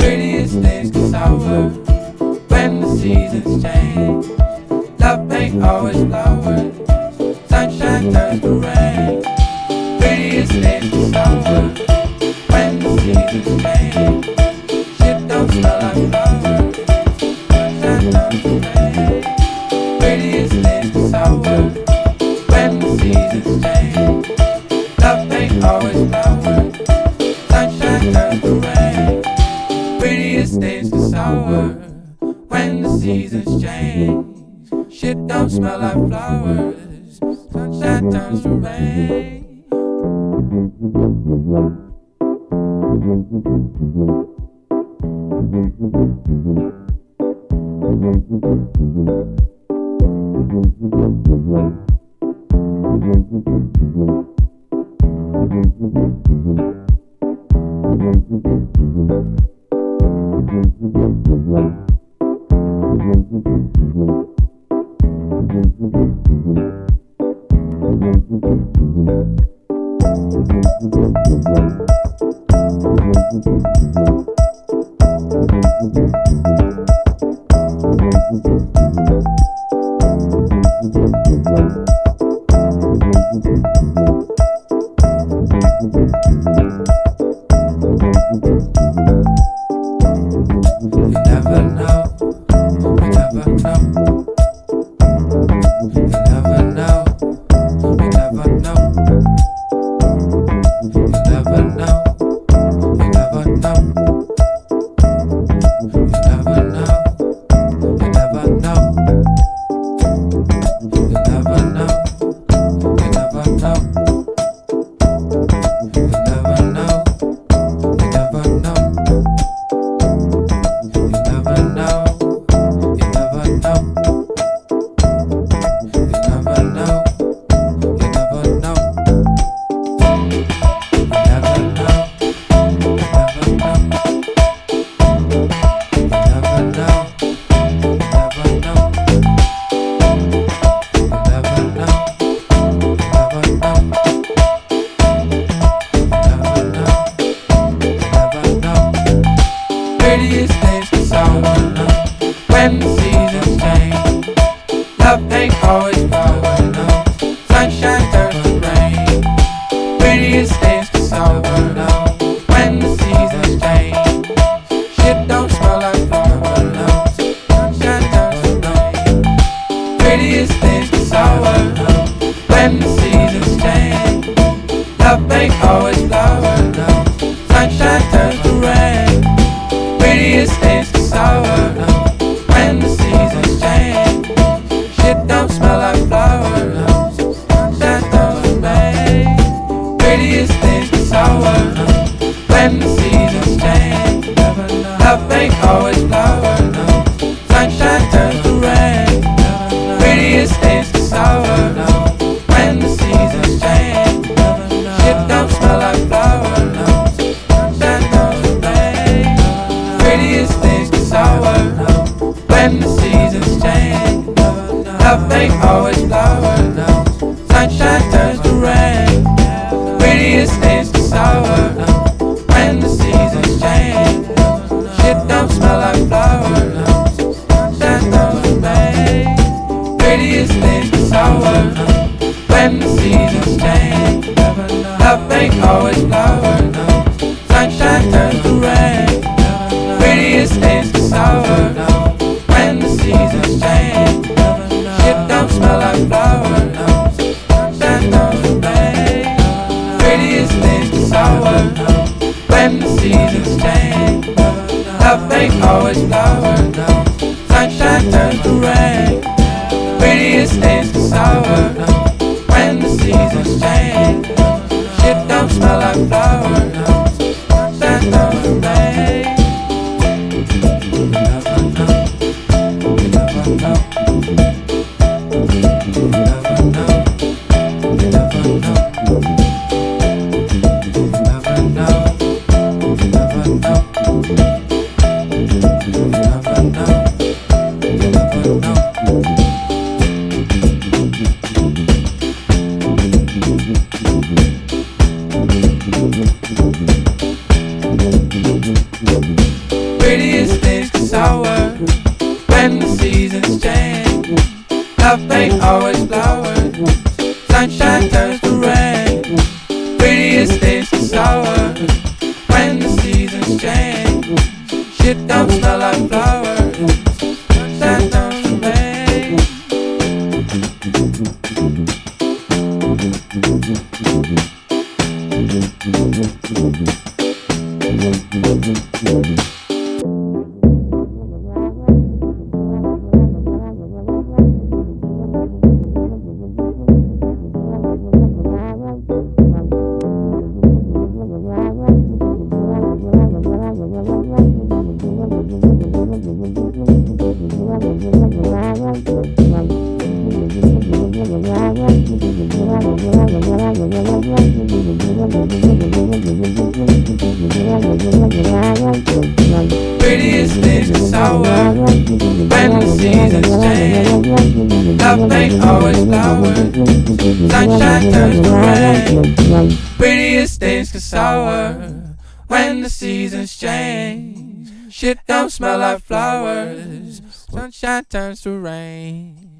Prettiest things to sour when the seasons change. Love ain't always flowers, sunshine turns to rain. Prettiest things to sour when the seasons change. Shit don't smell like flowers, sunshine turns to rain. Prettiest things to sour when the seasons change. Love ain't always flowers, sunshine turns to rain. Prettiest things to sour when the seasons change. Shit don't smell like flowers, sunshine turns to rain. Prettiest things to sour when the seasons change. Love ain't always flowers, no, sunshine turns to rain. Prettiest things to sour when the seasons change. Shit don't smell like flowers, no, sunshine turns to rain. Prettiest things to sour when the seasons change. Love ain't always flowers, no, sunshine turns to rain. Prettiest things to sour when the seasons change. Shit don't smell like flowers, sunshine turns to rain. Prettiest things to sour when the seasons change. Love ain't always flowers, sunshine turns to rain. Prettiest things to sour when the seasons change. Shit don't smell like flowers. Prettiest things to sour when the seasons change. Love ain't always flowers, no, sunshine turns to rain. Prettiest things to sour when the seasons change. Shit don't smell like flowers, no, sunshine turns to rain. Prettiest things to sour when the seasons change. Love ain't always flowers, no, sunshine turns to rain. Prettiest things to sour when the seasons change. Shit don't smell like flowers, no, sunshine turns to rain. Prettiest things to sour when the seasons change. Love ain't always flowers, no, sunshine turns to rain. Prettiest things to sour when the seasons change. Shit don't smell like flowers, no, sunshine turns to rain. Never know. Prettiest things sour when the seasons change. Love ain't always flowers. Sunshine turns to rain. Prettiest things sour when the seasons change. Shit don't smell like flowers. Sunshine turns to rain. Prettiest things sour when the seasons change. Love ain't always flowers. Sunshine turns to rain. Prettiest things get sour when the seasons change. Shit don't smell like flowers. Sunshine turns to rain.